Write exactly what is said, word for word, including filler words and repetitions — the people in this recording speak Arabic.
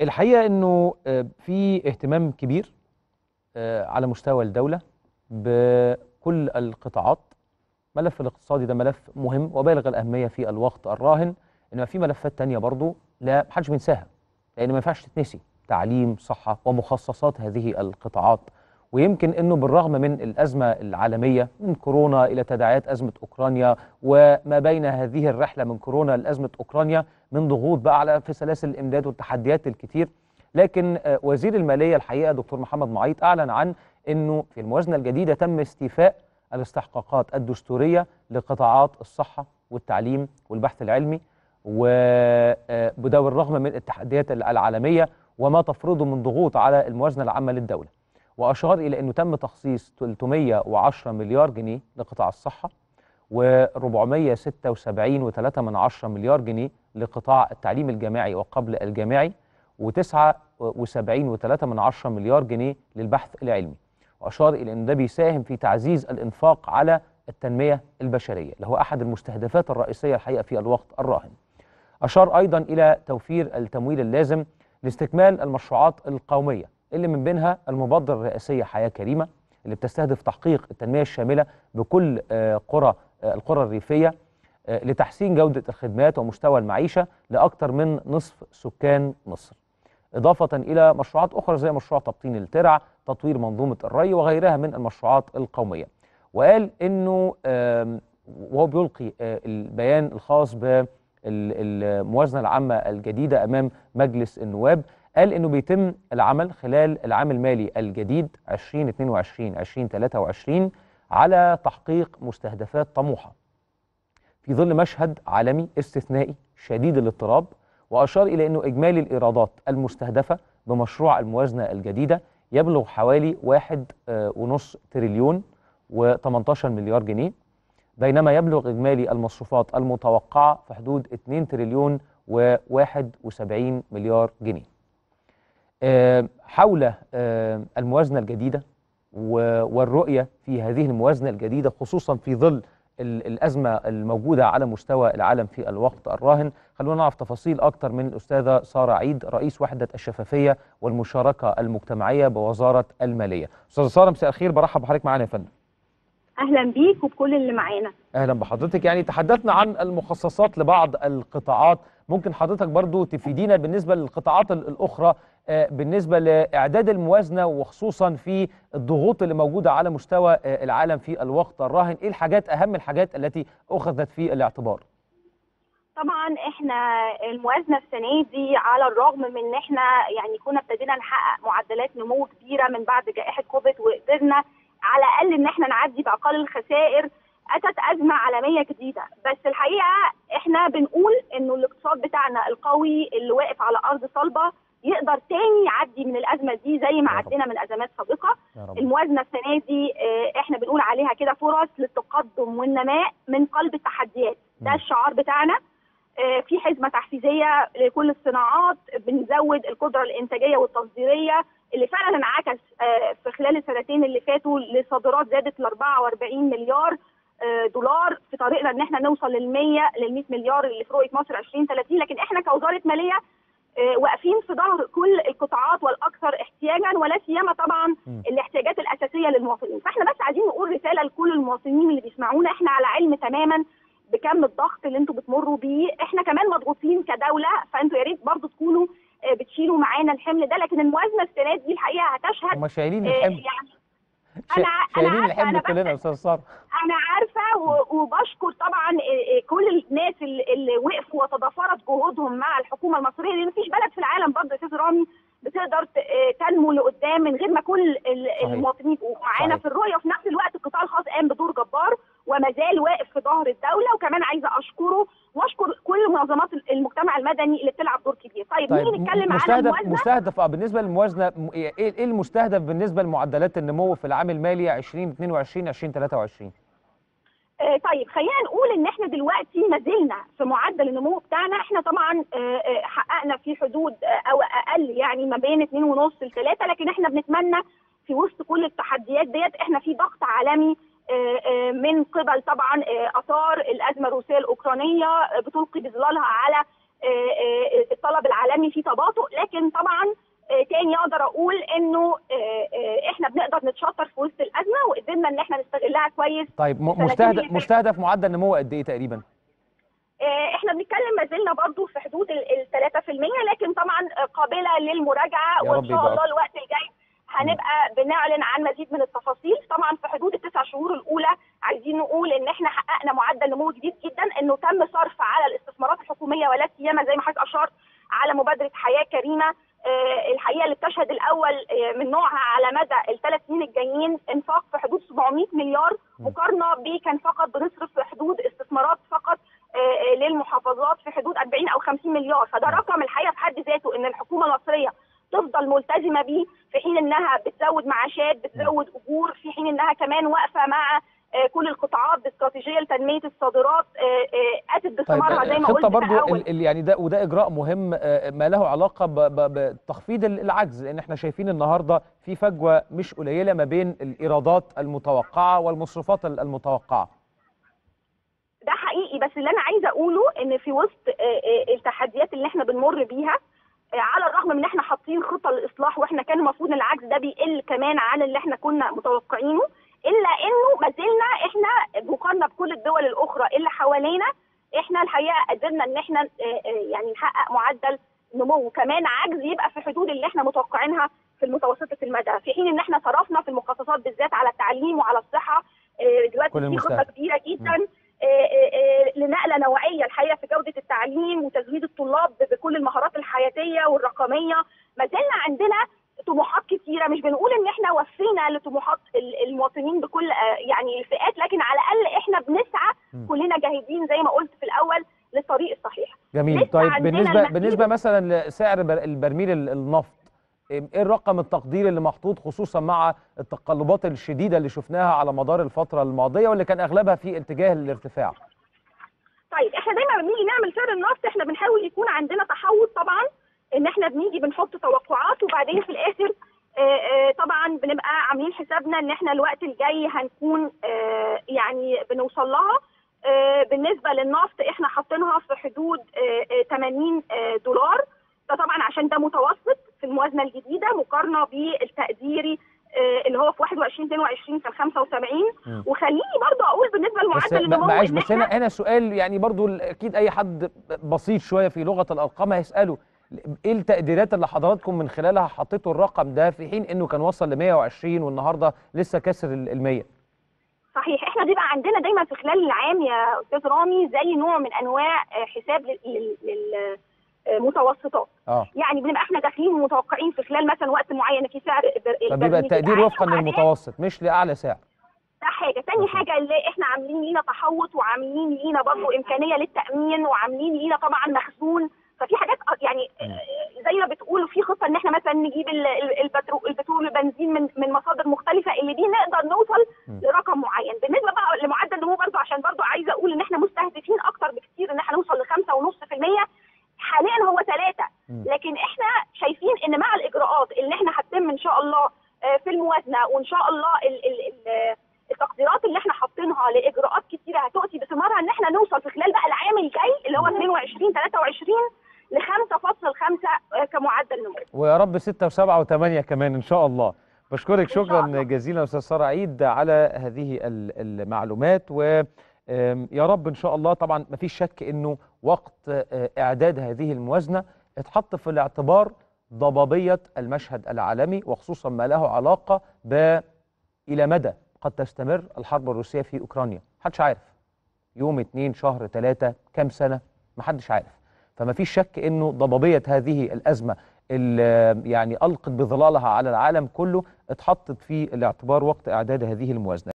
الحقيقة أنه في اهتمام كبير على مستوى الدولة بكل القطاعات. ملف الاقتصادي ده ملف مهم وبالغ الأهمية في الوقت الراهن، إنما في ملفات تانية برضو لا محدش بينساها، لأن ما ينفعش تتنسي: تعليم، صحة، ومخصصات هذه القطاعات. ويمكن أنه بالرغم من الأزمة العالمية من كورونا إلى تداعيات أزمة أوكرانيا وما بين هذه الرحلة من كورونا لأزمة أوكرانيا من ضغوط بقى على في سلاسل الإمداد والتحديات الكتير، لكن وزير المالية الحقيقة دكتور محمد معيط أعلن عن أنه في الموازنة الجديدة تم استيفاء الاستحقاقات الدستورية لقطاعات الصحة والتعليم والبحث العلمي، وبده بالرغم من التحديات العالمية وما تفرضه من ضغوط على الموازنة العامة للدولة. وأشار إلى أنه تم تخصيص ثلاثمائة وعشرة مليار جنيه لقطاع الصحة، وأربعمائة وستة وسبعين فاصلة ثلاثة مليار جنيه لقطاع التعليم الجامعي وقبل الجامعي، وتسعة وسبعين فاصلة ثلاثة مليار جنيه للبحث العلمي. وأشار إلى أن ده بيساهم في تعزيز الإنفاق على التنمية البشرية اللي هو أحد المستهدفات الرئيسية الحقيقة في الوقت الراهن. أشار أيضا إلى توفير التمويل اللازم لاستكمال المشروعات القومية اللي من بينها المبادرة الرئاسية حياة كريمة اللي بتستهدف تحقيق التنمية الشاملة بكل قرى القرى الريفية لتحسين جودة الخدمات ومستوى المعيشة لأكثر من نصف سكان مصر، إضافة إلى مشروعات أخرى زي مشروع تبطين الترع، تطوير منظومة الري وغيرها من المشروعات القومية. وقال إنه وهو بيلقي البيان الخاص بالموازنة العامة الجديدة أمام مجلس النواب، قال إنه بيتم العمل خلال العام المالي الجديد ألفين واثنين وعشرين ألفين وثلاثة وعشرين على تحقيق مستهدفات طموحة في ظل مشهد عالمي استثنائي شديد الاضطراب. وأشار إلى أنه إجمالي الإيرادات المستهدفة بمشروع الموازنة الجديدة يبلغ حوالي واحد ونص تريليون وثمانية عشر مليار جنيه، بينما يبلغ إجمالي المصروفات المتوقعة في حدود اثنين تريليون وواحد وسبعين مليار جنيه. حول الموازنة الجديدة والرؤية في هذه الموازنة الجديدة خصوصا في ظل الأزمة الموجودة على مستوى العالم في الوقت الراهن، خلونا نعرف تفاصيل أكتر من الأستاذة ساره عيد رئيس وحدة الشفافية والمشاركة المجتمعية بوزارة المالية. أستاذة ساره، مساء الخير، برحب بحضرتك معانا يا فندم. أهلا بيك وبكل اللي معانا. أهلا بحضرتك. يعني تحدثنا عن المخصصات لبعض القطاعات، ممكن حضرتك برضو تفيدينا بالنسبة للقطاعات الأخرى بالنسبة لإعداد الموازنة وخصوصا في الضغوط اللي موجودة على مستوى العالم في الوقت الراهن، إيه الحاجات أهم الحاجات التي أخذت في الاعتبار؟ طبعا احنا الموازنة السنة دي على الرغم من ان احنا يعني كنا ابتدينا نحقق معدلات نمو كبيرة من بعد جائحة كوفيد، وقدرنا على الأقل ان احنا نعدي بأقل الخسائر، أتت أزمة عالمية جديدة. بس الحقيقة احنا بنقول انه الاقتصاد بتاعنا القوي اللي واقف على أرض صلبة يقدر تاني يعدي من الازمه دي زي ما عدينا من ازمات سابقه. الموازنه السنه دي احنا بنقول عليها كده فرص للتقدم والنماء من قلب التحديات، ده الشعار بتاعنا. في حزمه تحفيزيه لكل الصناعات، بنزود القدره الانتاجيه والتصديريه اللي فعلا انعكس في خلال السنتين اللي فاتوا لصادرات زادت ل أربعة وأربعين مليار دولار في طريقنا ان احنا نوصل لل مية لل مية مليار اللي في رؤيه مصر ألفين وثلاثين. لكن احنا كوزاره ماليه واقفين في ظهر كل القطاعات والاكثر احتياجا، ولا سيما طبعا الاحتياجات الاساسيه للمواطنين. فاحنا بس عايزين نقول رساله لكل المواطنين اللي بيسمعونا، احنا على علم تماما بكم الضغط اللي انتوا بتمروا بيه، احنا كمان مضغوطين كدوله، فانتوا يا ريت برضه تكونوا بتشيلوا معانا الحمل ده. لكن الموازنه السنه دي الحقيقه هتشهد هم شايلين الحمل، يعني انا شايلين الحمل كلنا يا استاذ ساره. انا عارفه وبشكر طبعا كل الناس اللي وقفوا وتضافرت جهودهم مع الحكومه المصريه، لان مفيش بلد في العالم برضه يا استاذ رامي بتقدر تنمو لقدام من غير ما كل المواطنين يبقوا معانا في الرؤيه. وفي نفس الوقت القطاع الخاص قام بدور جبار وما زال واقف في ظهر الدوله، وكمان عايزه اشكره واشكر كل منظمات المجتمع المدني اللي بتلعب دور كبير. طيب, طيب نيجي نتكلم على الموازنه. مستهدف اه بالنسبه للموازنه، ايه المستهدف بالنسبه لمعدلات النمو في العام المالي ألفين واثنين وعشرين ألفين وثلاثة وعشرين؟ طيب خلينا نقول ان احنا دلوقتي ما زلنا في معدل النمو بتاعنا، احنا طبعا حققنا في حدود او اقل يعني ما بين اثنين ونص لثلاثة، لكن احنا بنتمنى في وسط كل التحديات ديت، احنا في ضغط عالمي من قبل طبعا اثار الازمه الروسيه الاوكرانيه بتلقي بظلالها على الطلب العالمي تباطؤ، لكن طبعا تاني اقدر اقول انه احنا بنقدر نتشطر في وسط الازمه وقدرنا ان احنا نستغلها كويس. طيب مستهدف مستهدف معدل نمو قد ايه تقريبا؟ احنا بنتكلم ما زلنا برضه في حدود ال ثلاثة بالمية، لكن طبعا قابله للمراجعه، وان شاء الله الوقت الجاي هنبقى بنعلن عن مزيد من التفاصيل. طبعا في حدود التسع شهور الاولى عايزين نقول ان احنا حققنا معدل نمو جديد جدا، انه تم صرف على الاستثمارات الحكوميه ولا سيما زي ما حضرتك اشرت على مبادره حياه كريمه الحقيقه اللي بتشهد الاول من نوعها على مدى الثلاث سنين الجايين انفاق في حدود سبعمية مليار، مقارنه بكان فقط بنصرف في حدود استثمارات فقط للمحافظات في حدود أربعين أو خمسين مليار. فده رقم الحقيقه في حد ذاته ان الحكومه المصريه تفضل ملتزمه بيه، في حين انها بتزود معاشات، بتزود اجور، في حين انها كمان واقفه مع كل القطاعات باستراتيجيه لتنميه الصادرات اتت باستمرارها. طيب زي ما قلت في الاول الخطه برضه يعني ده وده اجراء مهم ما له علاقه بتخفيض العجز، لان احنا شايفين النهارده في فجوه مش قليله ما بين الايرادات المتوقعه والمصروفات المتوقعه. ده حقيقي، بس اللي انا عايزه اقوله ان في وسط التحديات اللي احنا بنمر بيها، على الرغم من ان احنا حاطين خطه للاصلاح واحنا كان المفروض العجز ده بيقل كمان عن اللي احنا كنا متوقعينه، الا انه ما زلنا احنا مقارنه بكل الدول الاخرى اللي حوالينا احنا الحقيقه قدرنا ان احنا يعني نحقق معدل نمو كمان عجز يبقى في حدود اللي احنا متوقعينها في المتوسطه المدى، في حين ان احنا صرفنا في المخصصات بالذات على التعليم وعلى الصحه دلوقتي في خطه كبيره جدا لنقله نوعيه الحقيقه في جوده التعليم وتزويد الطلاب بكل المهارات الحياتيه والرقميه. ما زلنا عندنا طموحات كثيره، مش بنقول ان احنا وفينا لطموحات المواطنين بكل يعني الفئات، لكن على الاقل احنا بنسعى كلنا جاهدين زي ما قلت في الاول للطريق الصحيح. جميل. طيب بالنسبه بالنسبه مثلا لسعر البرميل النفط، ايه الرقم التقديري اللي محطوط خصوصا مع التقلبات الشديده اللي شفناها على مدار الفتره الماضيه واللي كان اغلبها في اتجاه الارتفاع؟ طيب احنا دايما بنيجي نعمل سعر النفط احنا بنحاول يكون عندنا تحوط، طبعا ان احنا بنيجي بنحط توقعات وبعدين في الاخر آآ آآ طبعا بنبقى عاملين حسابنا ان احنا الوقت الجاي هنكون يعني بنوصل لها. بالنسبه للنفط احنا حاطينها في حدود ثمانين دولار، ده طبعا عشان ده متوسط في الموازنه الجديده مقارنه بالتقديري اللي هو في واحد وعشرين اتنين وعشرين كان خمسة وسبعين. وخليني برضو اقول بالنسبه لمعدل النمو معلش بس هنا هنا سؤال يعني برضو اكيد اي حد بسيط شويه في لغه الارقام هيساله ايه التقديرات اللي حضراتكم من خلالها حطيتوا الرقم ده في حين انه كان وصل ل مية وعشرين والنهارده لسه كسر ال مية؟ صحيح، احنا بيبقى عندنا دايما في خلال العام يا استاذ رامي زي نوع من انواع حساب لل متوسطات. آه. يعني بنبقى احنا داخلين ومتوقعين في خلال مثلا وقت معين في سعر البرميل، فبيبقى التقدير وفقا للمتوسط مش لاعلى سعر. ده حاجه، ثاني حاجه اللي احنا عاملين لينا تحوط وعاملين لينا برضه امكانيه للتامين وعاملين لينا طبعا مخزون، ففي حاجات يعني زي ما بتقولوا في خطه ان احنا مثلا نجيب البترول البترول والبنزين من من مصادر مختلفه اللي دي نقدر نوصل لرقم معين. بالنسبه بقى لمعدل النمو برضه عشان برضه عايزه اقول ان احنا مستهدفين اكتر بكتير ان احنا نوصل ل خمسة ونص بالمية، حاليا هو ثلاثة، لكن احنا شايفين ان مع الاجراءات اللي احنا هتتم ان شاء الله في الموازنه وان شاء الله التقديرات اللي احنا حاطينها لاجراءات كتيره هتؤتي بثمارها ان احنا نوصل في خلال بقى العام الجاي اللي هو اتنين وعشرين تلاتة وعشرين ل خمسة فاصلة خمسة كمعدل نمو، ويا رب ستة وسبعة وثمانية كمان ان شاء الله. بشكرك شكرا جزيلا استاذ ساره عيد على هذه المعلومات، و يا رب إن شاء الله. طبعا مفيش شك أنه وقت إعداد هذه الموازنة اتحط في الاعتبار ضبابية المشهد العالمي، وخصوصا ما له علاقة بإلى مدى قد تستمر الحرب الروسية في أوكرانيا. محدش عارف يوم اتنين شهر تلاتة كام سنة، محدش عارف. فمفيش شك أنه ضبابية هذه الأزمة اللي يعني ألقت بظلالها على العالم كله اتحطت في الاعتبار وقت إعداد هذه الموازنة.